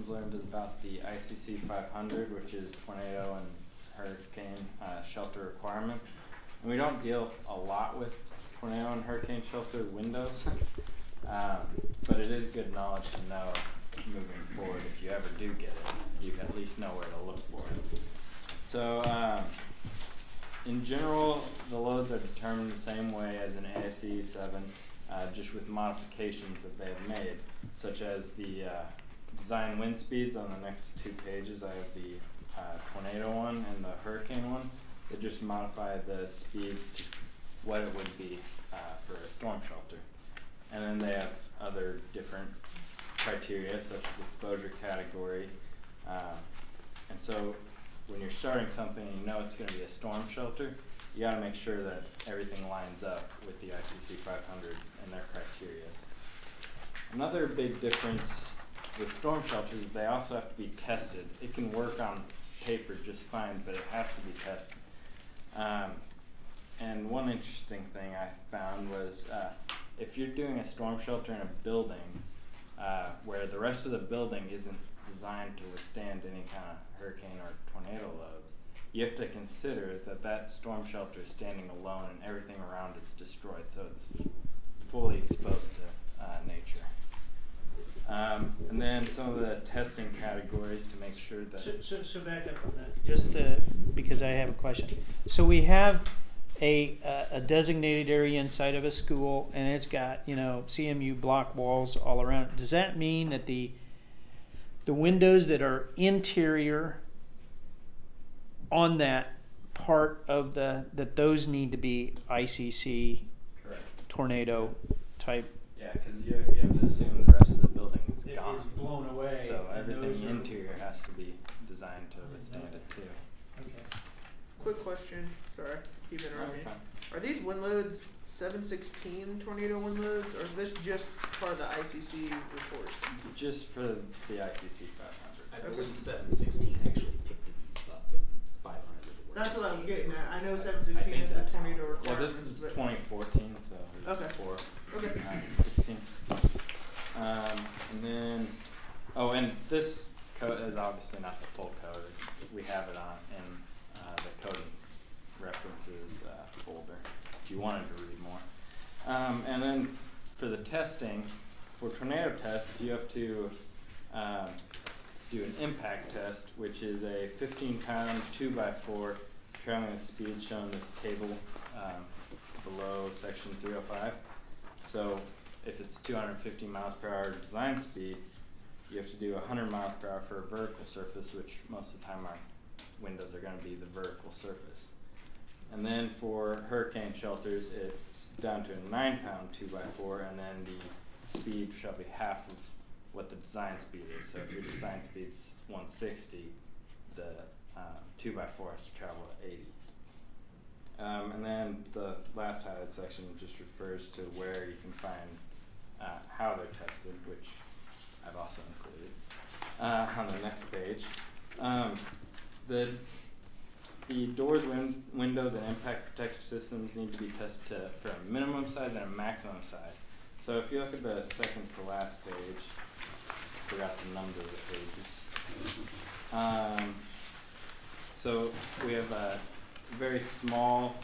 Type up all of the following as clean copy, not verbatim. lessons learned is about the ICC 500, which is tornado and hurricane shelter requirements. And we don't deal a lot with tornado and hurricane shelter windows, but it is good knowledge to know moving forward. If you ever do get it, you at least know where to look for it. So in general, the loads are determined the same way as in ASCE 7, just with modifications that they have made, such as the design wind speeds. On the next two pages, I have the tornado one and the hurricane one. They just modify the speeds to what it would be for a storm shelter. And then they have other different criteria, such as exposure category. And so when you're starting something and you know it's going to be a storm shelter, you got to make sure that everything lines up with the ICC 500 and their criteria. Another big difference with storm shelters is they also have to be tested. It can work on paper just fine, but it has to be tested. And one interesting thing I found was if you're doing a storm shelter in a building where the rest of the building isn't designed to withstand any kind of hurricane or tornado loads, you have to consider that that storm shelter is standing alone and everything around it's destroyed, so it's fully exposed to nature. And then some of the testing categories to make sure that... So back up on that, just because I have a question. So we have a designated area inside of a school, and it's got, you know, CMU block walls all around. Does that mean that the windows that are interior on that part of the, that those need to be ICC correct, tornado type? Yeah, because you have to assume the rest of the building is gone. It's blown away. So everything interior has to be designed to withstand it too. Okay. Quick question. Sorry, keep interrupting. Are these wind loads 7/16 tornado wind loads, or is this just part of the ICC report? Just for the ICC 500. I believe 7/16 actually picked these up, and 500 was the worst. That's what I was getting at. I know 7/16 is the tornado report. Well, this is 2014, so okay. Before. Okay. 16. And then, oh, and this code is obviously not the full code. We have it on in the coding references folder if you wanted to read more. And then for the testing, for tornado tests, you have to do an impact test, which is a 15-pound 2x4 traveling at speed shown in this table below section 305. So if it's 250 miles per hour design speed, you have to do 100 miles per hour for a vertical surface, which most of the time our windows are going to be the vertical surface. And then for hurricane shelters, it's down to a 9-pound 2x4, and then the speed shall be half of what the design speed is. So if your design speed's 160, the 2x4 has to travel at 80. And then the last highlight section just refers to where you can find how they're tested, which I've also included on the next page. The doors, windows, and impact protective systems need to be tested for a minimum size and a maximum size. So if you look at the second to last page, I forgot the number of the pages. So we have a very small,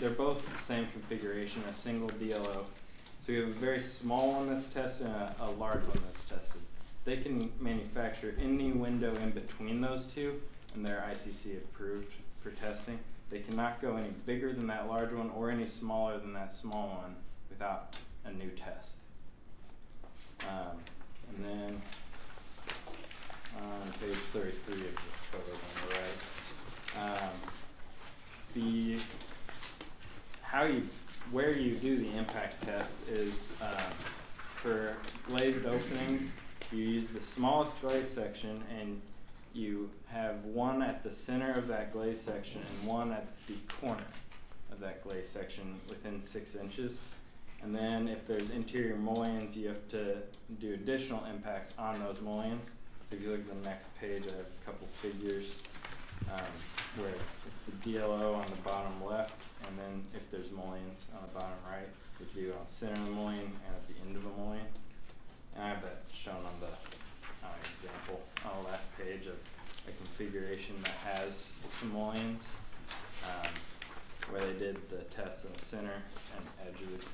they're both the same configuration, a single DLO. So you have a very small one that's tested and a large one that's tested. They can manufacture any window in between those two, and they're ICC approved for testing. They cannot go any bigger than that large one or any smaller than that small one without a new test. And then on page 33 of the cover, on the right, where you do the impact test is for glazed openings, you use the smallest glaze section, and you have one at the center of that glaze section and one at the corner of that glaze section within 6 inches. And then if there's interior mullions, you have to do additional impacts on those mullions. So if you look at the next page, I have a couple figures where it's the DLO on the bottom left, and then if there's mullions on the bottom right, we do on the center of the mullion and at the end of a mullion. And I have that shown on the example configuration that has simoleons, where they did the tests in the center and edge of the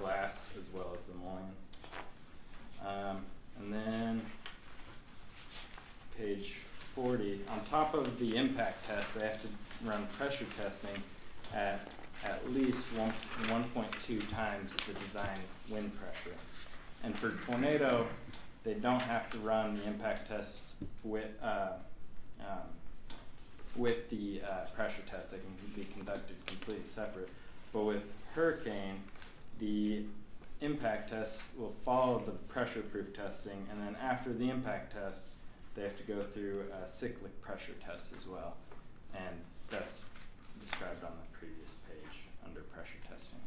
glass as well as the mullion. And then page 40, on top of the impact test, they have to run pressure testing at least 1.2 times the design wind pressure. And for tornado, they don't have to run the impact test with the pressure test. They can be conducted completely separate. But with hurricane, the impact tests will follow the pressure proof testing, and then after the impact tests, they have to go through a cyclic pressure test as well. And that's described on the previous page under pressure testing.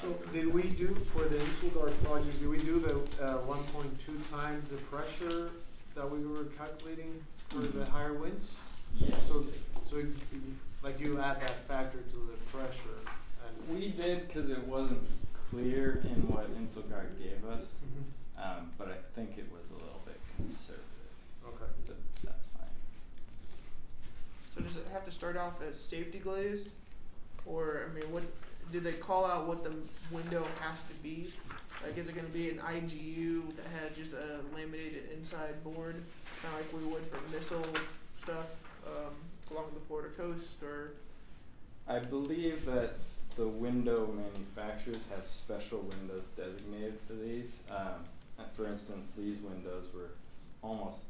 So did we do, for the Insulgard project, did we do the 1.2 times the pressure that we were calculating for the higher winds? Yeah. So it, like you add that factor to the pressure. And we did because it wasn't clear in what Insulgard gave us, but I think it was a little bit conservative. Okay. But that's fine. So does it have to start off as safety glazed? Or, I mean, what... do they call out what the window has to be? Like, is it going to be an IGU that has just a laminated inside board, kind of like we would for missile stuff along the Florida coast? Or I believe that the window manufacturers have special windows designated for these. For instance, these windows were almost,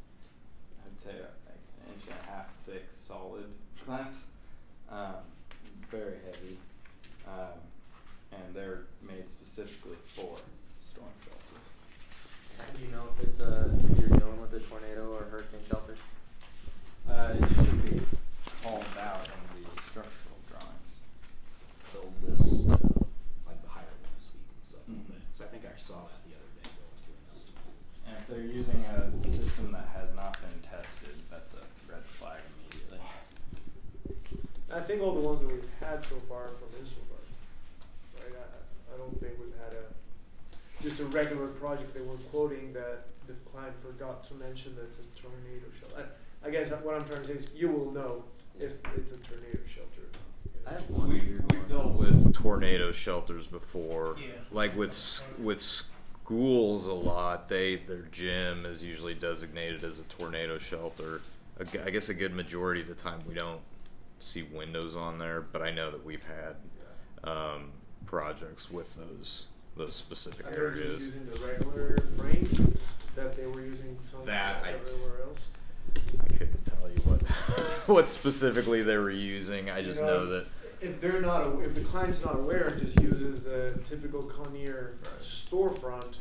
I'd say, like an inch and a half thick solid glass, very heavy. And they're made specifically for storm shelters. Do you know if it's if you're dealing with a tornado or hurricane shelter? It should be called out in the structural drawings. They'll list like the higher wind sweep and stuff. So I think I saw that the other day going through an estimate. And if they're using a system that has not been tested, that's a red flag immediately. I think all the ones that we've had so far from Insulgard, right? I don't think we've had just a regular project they were quoting that the client forgot to mention that it's a tornado shelter. I guess what I'm trying to say is you will know if it's a tornado shelter. We've dealt with tornado shelters before, yeah. Like with schools a lot. Their gym is usually designated as a tornado shelter. I guess a good majority of the time we don't see windows on there, but I know that we've had projects with those specific areas. Just using the regular frames that they were using everywhere else. I couldn't tell you what specifically they were using. I just know that if they're not, if the client's not aware, it just uses the typical Coneer storefront.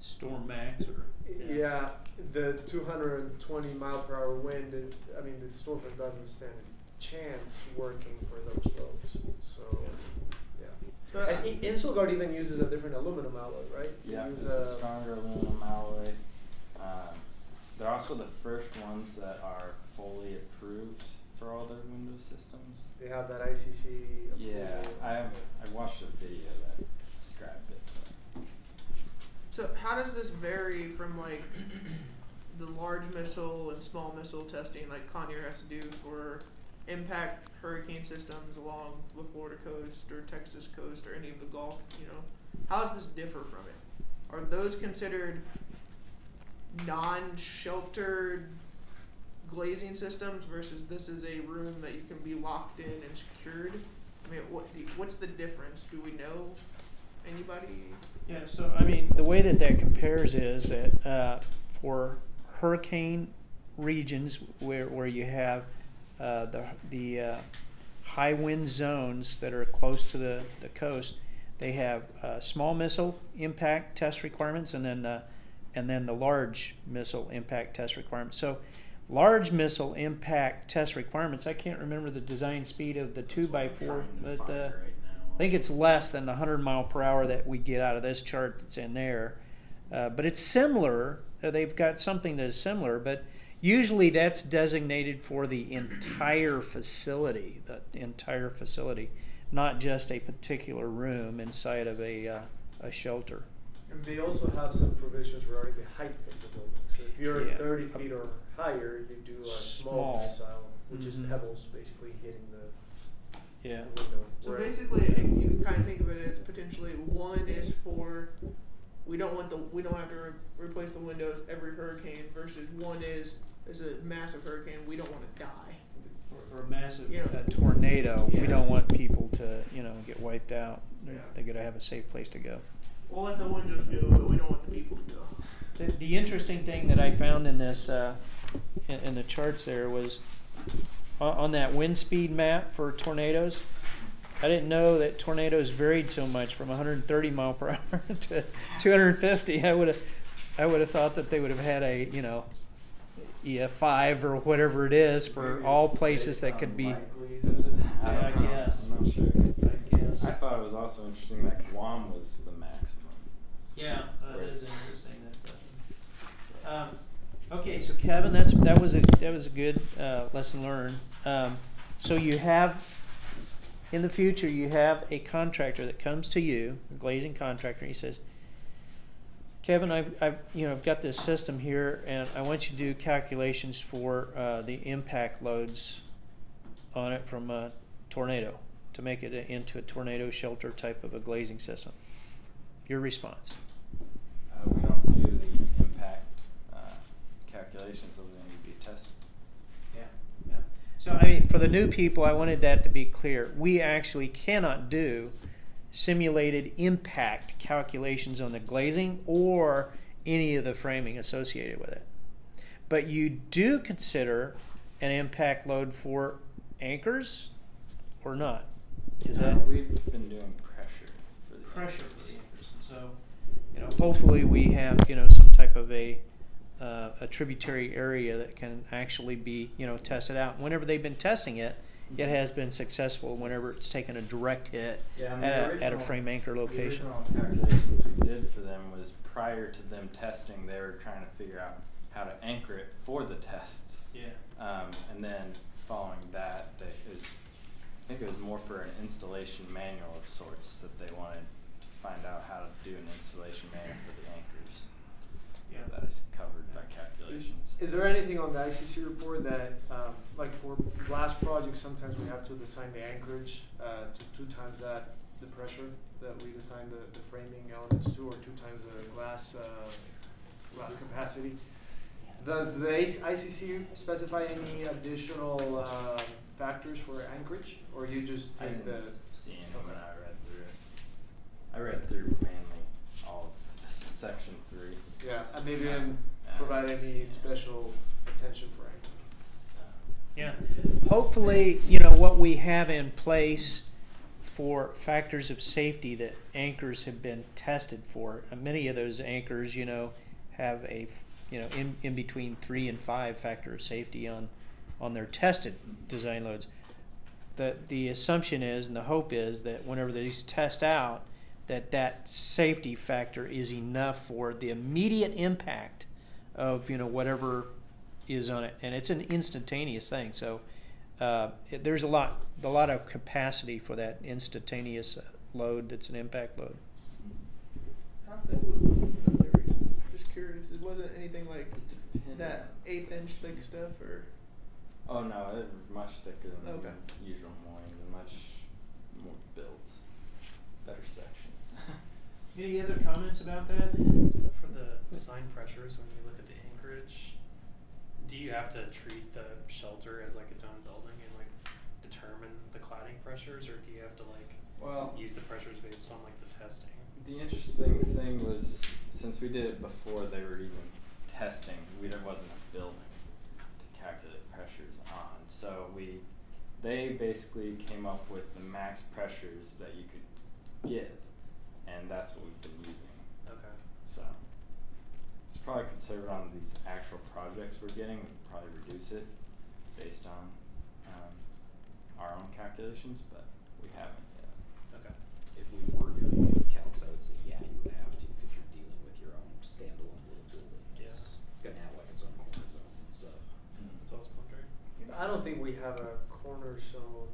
Storm Max, or yeah, the 220 mph wind. I mean, the storefront doesn't stand chance working for those loads. So, yeah. And Insulgard even uses a different aluminum alloy, right? Yeah, it's a stronger aluminum alloy. They're also the first ones that are fully approved for all their window systems. They have that ICC approval. Yeah, I watched a video that described it. So how does this vary from, like, the large missile and small missile testing like Coneer has to do for impact hurricane systems along the Florida coast or Texas coast or any of the Gulf, How does this differ from it? Are those considered non-sheltered glazing systems versus this is a room that you can be locked in and secured? I mean, what's the difference? Do we know? Anybody? Yeah, so, I mean, the way that compares is that for hurricane regions where you have the high wind zones that are close to the coast, they have small missile impact test requirements and then the large missile impact test requirements. So large missile impact test requirements, I can't remember the design speed of the 2x4, but right, I think it's less than the 100 mph that we get out of this chart that's in there. But it's similar. They've got something that is similar, but usually that's designated for the entire facility, not just a particular room inside of a shelter. And they also have some provisions regarding the height of the building. So if you're 30 feet or higher, you do a small missile, which is pebbles basically hitting the window. So basically, you can kind of think of it as potentially one is for we don't have to replace the windows every hurricane versus one is there's a massive hurricane, we don't want to die. Or a massive tornado, we don't want people to get wiped out. They got to have a safe place to go. We'll let the windows go, but we don't want the people to go. The interesting thing that I found in this, in the charts there, was on that wind speed map for tornadoes, I didn't know that tornadoes varied so much from 130 mile per hour to 250. I would have thought that they would have had a EF5 or whatever it is for all places that could be. I guess. I'm not sure. I thought it was also interesting that Guam was the maximum. Yeah, that is interesting. That okay, so Kevin, that was a good lesson learned. So you have in the future you have a contractor that comes to you, a glazing contractor, and he says, Kevin, I've got this system here, and I want you to do calculations for the impact loads on it from a tornado, to make it into a tornado shelter type of a glazing system. Your response? We don't do the impact calculations, so they need to be tested. Yeah. So I mean, for the new people, I wanted that to be clear. We actually cannot do simulated impact calculations on the glazing or any of the framing associated with it. But you do consider an impact load for anchors or not. Is that we've been doing pressure for the anchors, and so hopefully we have some type of a tributary area that can actually be tested out. Whenever they've been testing it, it has been successful. Whenever it's taken a direct hit at a frame anchor location. The original calculations we did for them was prior to them testing. They were trying to figure out how to anchor it for the tests. Yeah, and then following that, I think it was more for an installation manual of sorts that they wanted to find out how to do an installation manual for the anchors. Yeah, that is covered by calculations. Is there anything on the ICC report that, like for blast projects, sometimes we have to design the anchorage to 2 times that the pressure that we design the framing elements to, or 2 times the glass capacity? Does the ICC specify any additional factors for anchorage, or you just take see it when I read through it. I read through mainly all of this section 3. Yeah, and they didn't provide any special attention for anchorage. Yeah, hopefully what we have in place for factors of safety that anchors have been tested for. Many of those anchors, have a in between 3 and 5 factor of safety on their tested design loads. The assumption is, and the hope is, that whenever these test out, that safety factor is enough for the immediate impact of whatever is on it, and it's an instantaneous thing. So there's a lot of capacity for that instantaneous load. That's an impact load. How thick was the window there? Just curious. It wasn't anything like that 8-inch thick stuff, or. Oh no, it was much thicker than the usual morning, much more built, better sections. Any other comments about that? For the design pressures, when you look at the anchorage, do you have to treat the shelter as like its own building and determine the cladding pressures, or do you have to use the pressures based on the testing? The interesting thing was, since we did it before they were even testing, there wasn't a building to calculate pressures on. So they basically came up with the max pressures that you could get, and that's what we've been using. Okay. So it's probably conservative on these actual projects we're getting. We can probably reduce it based on our own calculations, but we haven't yet. Okay. If we were doing calcs, I would say yeah, you would have to, because you're dealing with your own standalone little building. It's gonna have its own corner zones and stuff. That's awesome. I don't think we have a corner zone.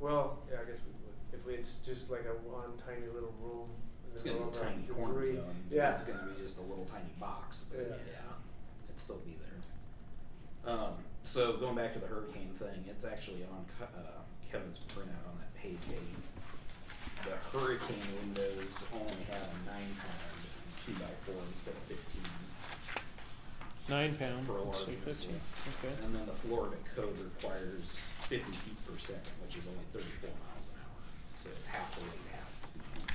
Well, yeah, I guess we would. If it's just like a one tiny little room It's going to be tiny corner zone. Yeah. It's going to be just a little tiny box. But yeah, it'd still be there. So going back to the hurricane thing, it's actually on Kevin's printout on that page 8. The hurricane windows only have a 9-pound 2x4 instead of 15. 9 pound for a large missile. Okay. And then the Florida code requires 50 feet per second, which is only 34 miles an hour. So it's half the rate, half the speed.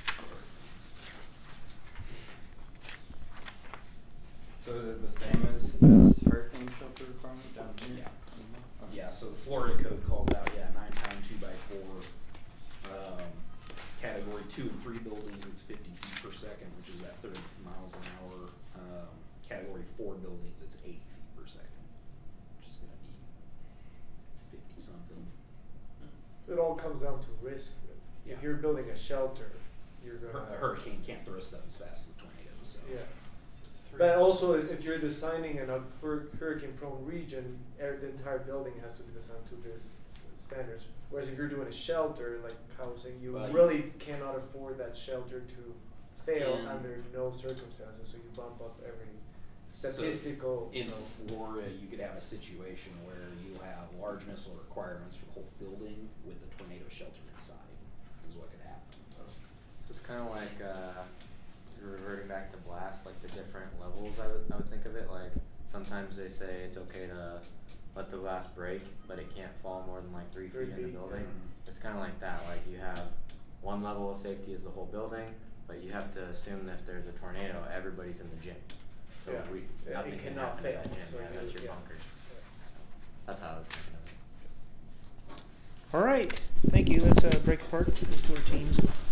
So is it the same as this hurricane shelter requirement down here? Yeah. Mm-hmm. Okay. Yeah, so the Florida code calls out, 9-pound 2x4. Category 2 and 3 buildings, it's 50 feet per second, which is at 30 miles an hour. Category 4 buildings, it's 80 feet per second, which is going to be 50 something. So it all comes down to risk. If you're building a shelter, you're going to... A hurricane can't throw stuff as fast as a tornado. So. Yeah. So it's but also, if you're designing in a hurricane-prone region, the entire building has to be designed to this standards. Whereas if you're doing a shelter, like housing, you really cannot afford that shelter to fail under no circumstances, so you bump up every statistical. So in Florida, you could have a situation where you have large missile requirements for the whole building with the tornado shelter inside, is what could happen. So it's kind of like reverting back to blast, like the different levels, I would think of it. Like sometimes they say it's okay to let the glass break, but it can't fall more than like three feet in the building. Yeah. It's kind of like that. Like you have one level of safety is the whole building, but you have to assume that if there's a tornado, everybody's in the gym. So nothing can happen in that gym. So that's your bunker. That's how I was thinking of it. All right. Thank you. Let's break apart into our teams.